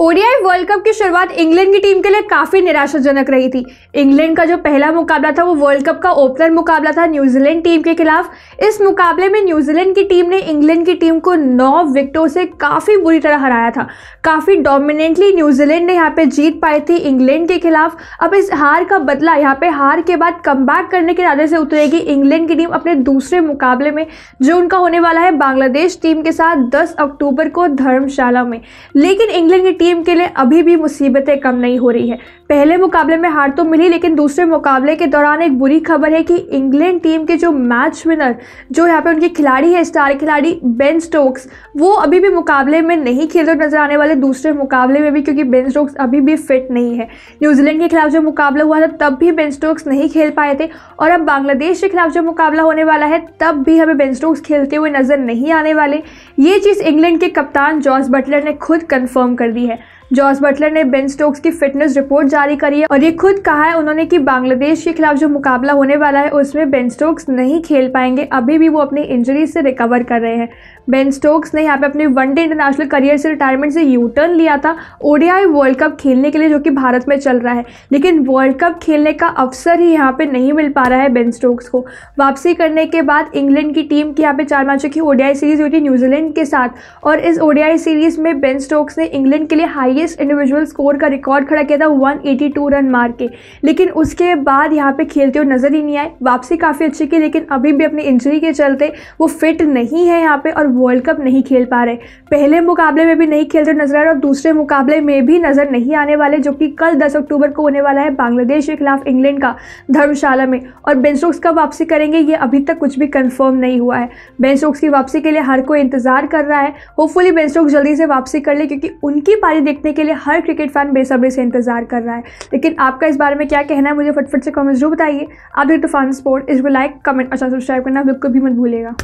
ODI world cup की शुरुआत England की टीम के लिए काफ़ी निराशाजनक रही थी। इंग्लैंड का जो पहला मुकाबला था वो वर्ल्ड कप का ओपनर मुकाबला था न्यूजीलैंड टीम के खिलाफ। इस मुकाबले में न्यूजीलैंड की टीम ने इंग्लैंड की टीम को 9 विकेटों से काफ़ी बुरी तरह हराया था। काफ़ी डोमिनेंटली न्यूजीलैंड ने यहाँ पे जीत पाई थी इंग्लैंड के खिलाफ। अब इस हार का बदला, यहाँ पे हार के बाद कमबैक करने के इरादे से उतरेगी इंग्लैंड की टीम अपने दूसरे मुकाबले में, जो उनका होने वाला है बांग्लादेश टीम के साथ 10 अक्टूबर को धर्मशाला में। लेकिन इंग्लैंड की टीम के लिए अभी भी मुसीबतें कम नहीं हो रही है। पहले मुकाबले में हार तो मिली, लेकिन दूसरे मुकाबले के दौरान एक बुरी खबर है कि इंग्लैंड टीम के जो मैच विनर, जो यहाँ पे उनके खिलाड़ी है, स्टार खिलाड़ी बेन स्टोक्स, वो अभी भी मुकाबले में नहीं खेलते नजर आने वाले दूसरे मुकाबले में भी, क्योंकि बेन स्टोक्स अभी भी फिट नहीं है। न्यूजीलैंड के खिलाफ जो मुकाबला हुआ था तब भी बेन स्टोक्स नहीं खेल पाए थे, और अब बांग्लादेश के खिलाफ जो मुकाबला होने वाला है तब भी हमें बेन स्टोक्स खेलते हुए नजर नहीं आने वाले। ये चीज़ इंग्लैंड के कप्तान जॉस बटलर ने खुद कन्फर्म कर दी है। जॉस बटलर ने बेन स्टोक्स की फिटनेस रिपोर्ट जारी करी है और ये खुद कहा है उन्होंने कि बांग्लादेश के खिलाफ जो मुकाबला होने वाला है उसमें बेन स्टोक्स नहीं खेल पाएंगे, अभी भी वो अपनी इंजरी से रिकवर कर रहे हैं। बेन स्टोक्स ने यहाँ पे अपने वनडे इंटरनेशनल करियर से रिटायरमेंट से यू टर्न लिया था ओडीआई वर्ल्ड कप खेलने के लिए, जो कि भारत में चल रहा है, लेकिन वर्ल्ड कप खेलने का अवसर ही यहाँ पर नहीं मिल पा रहा है बेन स्टोक्स को। वापसी करने के बाद इंग्लैंड की टीम की यहाँ पे 4 मैचों की ओडीआई सीरीज़ हुई थी न्यूजीलैंड के साथ, और इस ओडीआई सीरीज़ में बेन स्टोक्स ने इंग्लैंड के लिए हाईएस्ट इंडिविजुअल स्कोर का रिकॉर्ड खड़ा किया था 182 रन मार के, लेकिन उसके बाद यहाँ पे खेलते हुए नजर ही नहीं आए। वापसी काफ़ी अच्छी की, लेकिन अभी भी अपनी इंजरी के चलते वो फिट नहीं है यहाँ पे और वर्ल्ड कप नहीं खेल पा रहे। पहले मुकाबले में भी नहीं खेलते नजर आए और दूसरे मुकाबले में भी नजर नहीं आने वाले, जो कि कल 10 अक्टूबर को होने वाला है बांग्लादेश के खिलाफ इंग्लैंड का धर्मशाला में। और बेन स्टोक्स कब वापसी करेंगे ये अभी तक कुछ भी कन्फर्म नहीं हुआ है। बेन स्टोक्स की वापसी के लिए हर कोई इंतजार कर रहा है। होपफुली बेन स्टोक्स जल्दी से वापसी कर ले, क्योंकि उनकी पारी देखने के लिए हर क्रिकेट फैन बेसब्री से इंतजार कर रहा है। लेकिन आपका इस बारे में क्या कहना है मुझे फटफट से कमेंट जरूर बताइए। आप देखते फन स्पोर्ट, इसको लाइक, कमेंट और सब्सक्राइब करना बिल्कुल भी मत भूलिएगा।